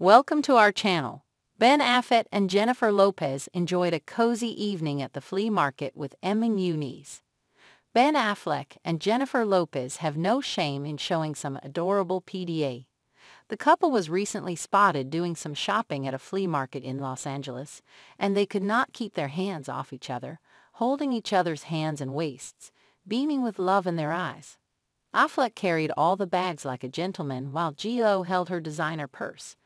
Welcome to our channel. Ben Affleck and Jennifer Lopez enjoyed a cozy evening at the flea market with Emme Muñiz. Ben Affleck and Jennifer Lopez have no shame in showing some adorable PDA. The couple was recently spotted doing some shopping at a flea market in Los Angeles, and they could not keep their hands off each other, holding each other's hands and waists, beaming with love in their eyes. Affleck carried all the bags like a gentleman while J.Lo held her designer purse.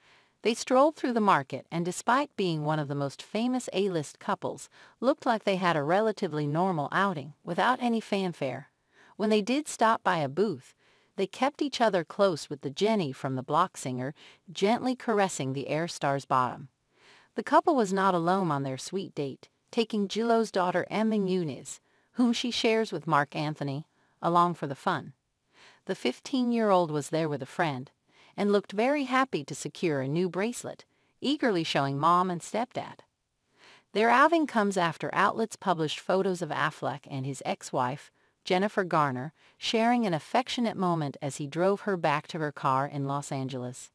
They strolled through the market and, despite being one of the most famous A-list couples, looked like they had a relatively normal outing without any fanfare. When they did stop by a booth, they kept each other close with the Jenny from The Block Singer gently caressing the air star's bottom. The couple was not alone on their sweet date, taking J.Lo's daughter Emme Muñiz, whom she shares with Mark Anthony, along for the fun. The 15-year-old was there with a friend, and looked very happy to secure a new bracelet, eagerly showing mom and stepdad. Their outing comes after outlets published photos of Affleck and his ex-wife, Jennifer Garner, sharing an affectionate moment as he drove her back to her car in Los Angeles.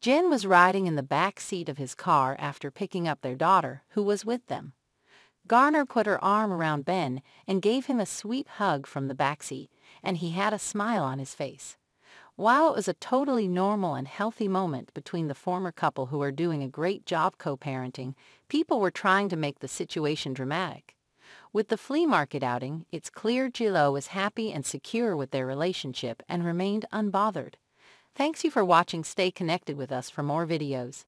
Jen was riding in the back seat of his car after picking up their daughter, who was with them. Garner put her arm around Ben and gave him a sweet hug from the backseat, and he had a smile on his face. While it was a totally normal and healthy moment between the former couple, who are doing a great job co-parenting, people were trying to make the situation dramatic. With the flea market outing, it's clear J.Lo was happy and secure with their relationship and remained unbothered. Thanks you for watching. Stay connected with us for more videos.